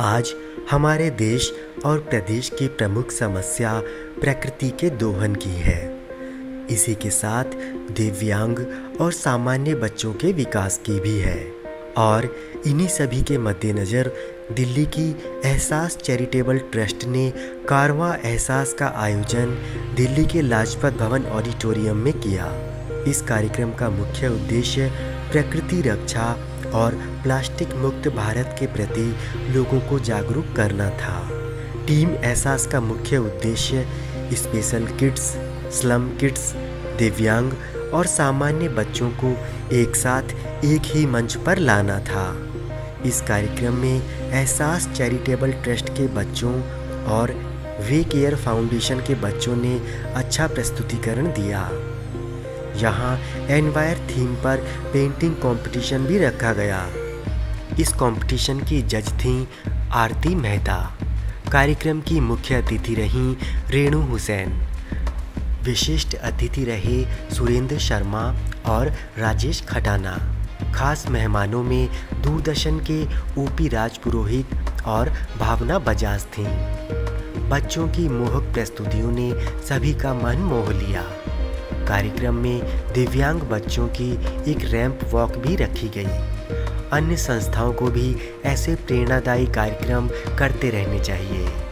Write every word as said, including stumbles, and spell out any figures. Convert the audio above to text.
आज हमारे देश और प्रदेश की प्रमुख समस्या प्रकृति के दोहन की है। इसी के साथ दिव्यांग और सामान्य बच्चों के विकास की भी है। और इन्हीं सभी के मद्देनज़र दिल्ली की एहसास चैरिटेबल ट्रस्ट ने कारवां एहसास का आयोजन दिल्ली के लाजपत भवन ऑडिटोरियम में किया। इस कार्यक्रम का मुख्य उद्देश्य प्रकृति रक्षा और प्लास्टिक मुक्त भारत के प्रति लोगों को जागरूक करना था। टीम एहसास का मुख्य उद्देश्य स्पेशल किड्स, स्लम किड्स, दिव्यांग और सामान्य बच्चों को एक साथ एक ही मंच पर लाना था। इस कार्यक्रम में एहसास चैरिटेबल ट्रस्ट के बच्चों और वे केयर फाउंडेशन के बच्चों ने अच्छा प्रस्तुतिकरण दिया। यहाँ एनवायर थीम पर पेंटिंग कंपटीशन भी रखा गया। इस कंपटीशन की जज थीं आरती मेहता। कार्यक्रम की मुख्य अतिथि रहीं रेणु हुसैन। विशिष्ट अतिथि रहे सुरेंद्र शर्मा और राजेश खटाना। खास मेहमानों में दूरदर्शन के ओ पी राजपुरोहित और भावना बजाज थीं। बच्चों की मोहक प्रस्तुतियों ने सभी का मन मोह लिया। कार्यक्रम में दिव्यांग बच्चों की एक रैंप वॉक भी रखी गई। अन्य संस्थाओं को भी ऐसे प्रेरणादायी कार्यक्रम करते रहने चाहिए।